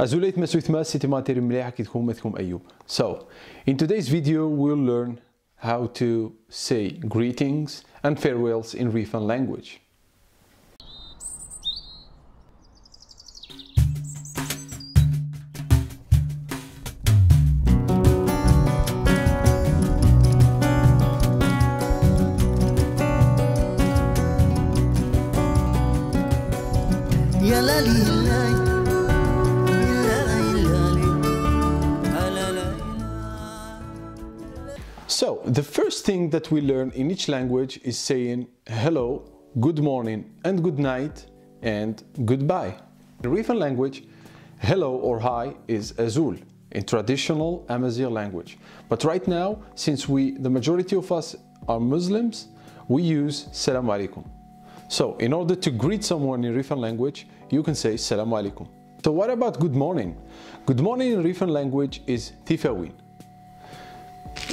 Azul So, in today's video we'll learn how to say greetings and farewells in Riffian language. So, the first thing that we learn in each language is saying hello, good morning and good night and goodbye. In Riffian language, hello or hi is azul in traditional Amazigh language. But right now, since the majority of us are Muslims, we use salam alaikum. So, in order to greet someone in Riffian language, you can say salam alaikum. So, what about good morning? Good morning in Riffian language is Tifawin.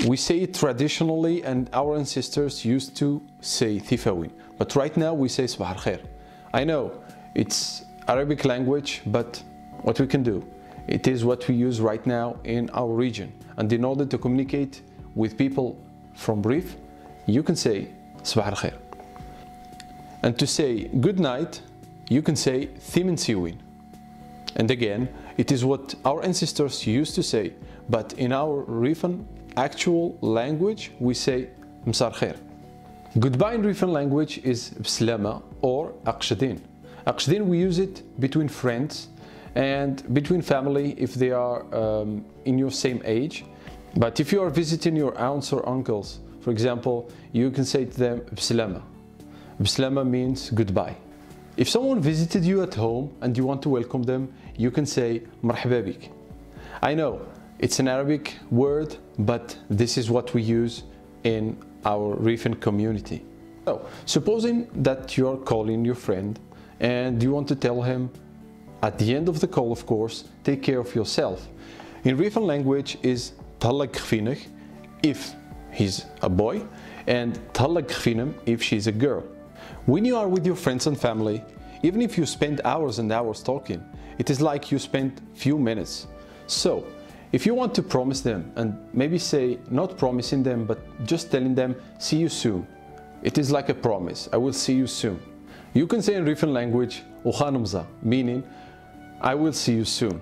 We say it traditionally and our ancestors used to say Tifawin, but right now we say sabah alkhair. I know it's Arabic language, but what we can do, it is what we use right now in our region. And in order to communicate with people from Rif, you can say sabah alkhair. And to say good night, you can say thiminsiwin. And again, it is what our ancestors used to say, but in our Riffian actual language we say msar khair. Goodbye in Riffian language is B'Slama or Aqshadin. Aqshadin we use it between friends and between family if they are in your same age. But if you are visiting your aunts or uncles, for example, you can say to them B'Slama. B'Slama means goodbye. If someone visited you at home and you want to welcome them, you can say Marhaba bik. I know it's an Arabic word, but this is what we use in our Riffian community. So, supposing that you are calling your friend and you want to tell him at the end of the call, of course, take care of yourself. In Riffian language is Tallag kfinig if he's a boy and Tallag kfinem if she's a girl. When you are with your friends and family, even if you spend hours and hours talking, it is like you spend few minutes. So, if you want to promise them and maybe say not promising them but just telling them see you soon, it is like a promise, I will see you soon. You can say in Riffian language Ukhanumza, meaning I will see you soon.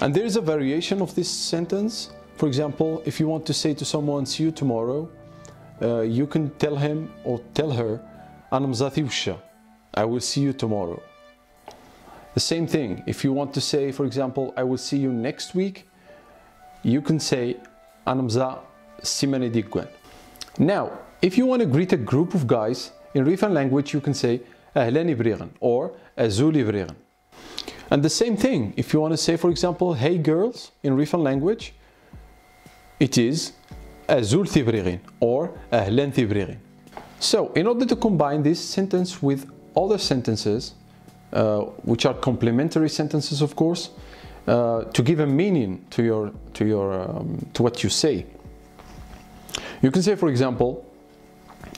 And there is a variation of this sentence. For example, if you want to say to someone see you tomorrow, you can tell him or tell her Anumza thiusha, I will see you tomorrow. The same thing if you want to say, for example, I will see you next week, you can say Anumza thiusha. Now, if you want to greet a group of guys, in Riffian language you can say ahlan or azul. And the same thing, if you want to say, for example, hey girls, in Riffian language, it is azul or ahlan. So, in order to combine this sentence with other sentences, which are complementary sentences, of course, to give a meaning to to what you say, you can say, for example,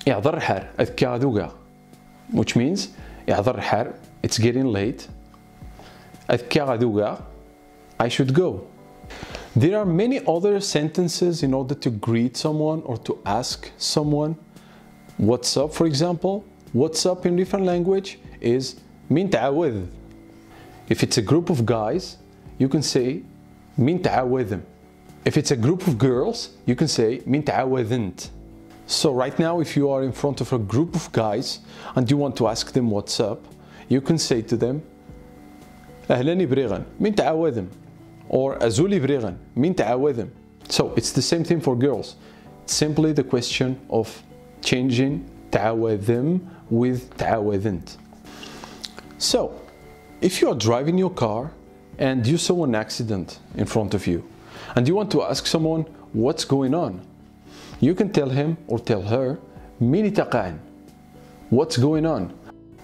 I'dharhar I'dhkaaghaduga, which means I'dharhar, it's getting late, I'dhkaaghaduga, I should go. There are many other sentences in order to greet someone or to ask someone what's up. For example, what's up in Riffian language is Min ta'awidh. If it's a group of guys, you can say Min ta'awidh. If it's a group of girls, you can say Min ta'awidhnt. So right now, if you are in front of a group of guys and you want to ask them what's up, you can say to them ahlan ibregan Min ta'awidh or azul ibregan Min ta'awidh. So it's the same thing for girls. It's simply the question of changing ta'awidhim with ta'awidhnt. So, if you are driving your car and you saw an accident in front of you and you want to ask someone what's going on, you can tell him or tell her minitaqain, what's going on.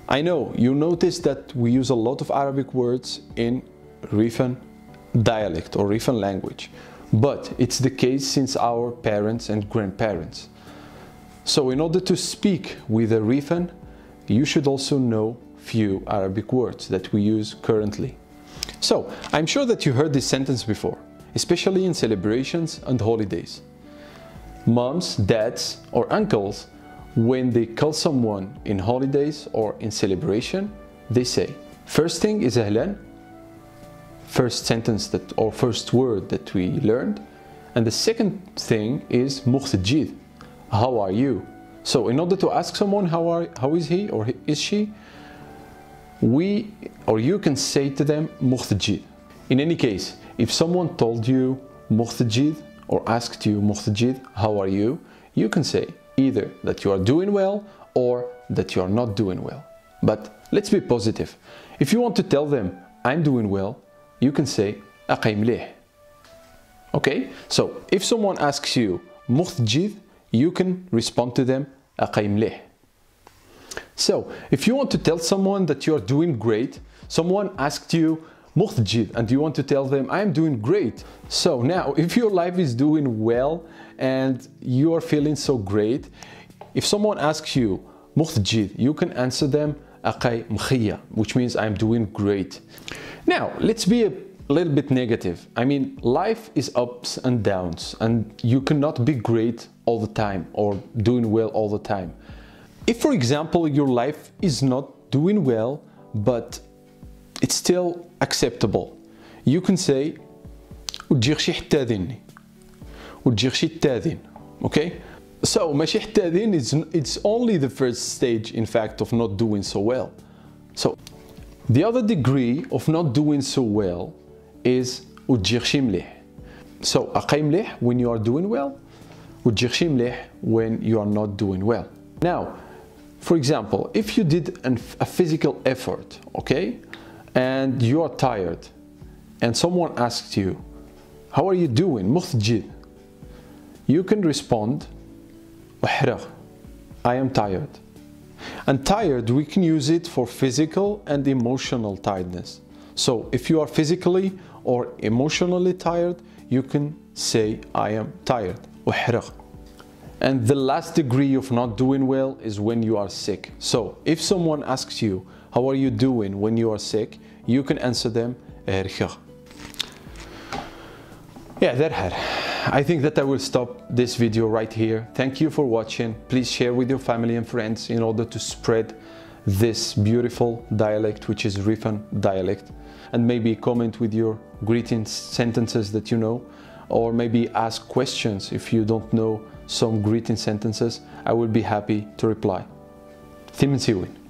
I know you notice that we use a lot of Arabic words in Riffian dialect or Riffian language, but it's the case since our parents and grandparents. So in order to speak with a Riffian, you should also know few Arabic words that we use currently. So, I'm sure that you heard this sentence before, especially in celebrations and holidays. Moms, dads or uncles, when they call someone in holidays or in celebration, they say, first thing is ahlan, first sentence that or first word that we learned, and the second thing is mukhtajid, how are you? So in order to ask someone how is he or is she, we or you can say to them mukhtajid. In any case, if someone told you mukhtajid or asked you mukhtajid, how are you, you can say either that you are doing well or that you are not doing well. But let's be positive. If you want to tell them I'm doing well, you can say akaymli. Okay? So if someone asks you mukhtajid, you can respond to them akaymli. So if you want to tell someone that you are doing great, someone asked you mukhtajid and you want to tell them I'm doing great. So now if your life is doing well and you are feeling so great, if someone asks you mukhtajid, you can answer them akay mkhiya, which means I'm doing great. Now let's be a little bit negative. I mean, life is ups and downs and you cannot be great all the time or doing well all the time. If, for example, your life is not doing well but it's still acceptable, you can say udjir shi tadin. Udjir shi tadin. Okay? So mashi tadin is it's only the first stage, in fact, of not doing so well. So the other degree of not doing so well is udjir shimli. So akaymli when you are doing well, udjir shimli when you are not doing well. Now, for example, if you did a physical effort, okay, and you are tired, and someone asks you, how are you doing, mukhtajid? You can respond, Wahraq, I am tired. And tired, we can use it for physical and emotional tiredness. So if you are physically or emotionally tired, you can say, I am tired, Wahraq. And the last degree of not doing well is when you are sick. So if someone asks you, how are you doing when you are sick, you can answer them, Erchir. Yeah, I'dharhar. I think that I will stop this video right here. Thank you for watching. Please share with your family and friends in order to spread this beautiful dialect, which is Riffian dialect. And maybe comment with your greeting sentences that you know, or maybe ask questions if you don't know some greeting sentences. I will be happy to reply. Thiminsiwin.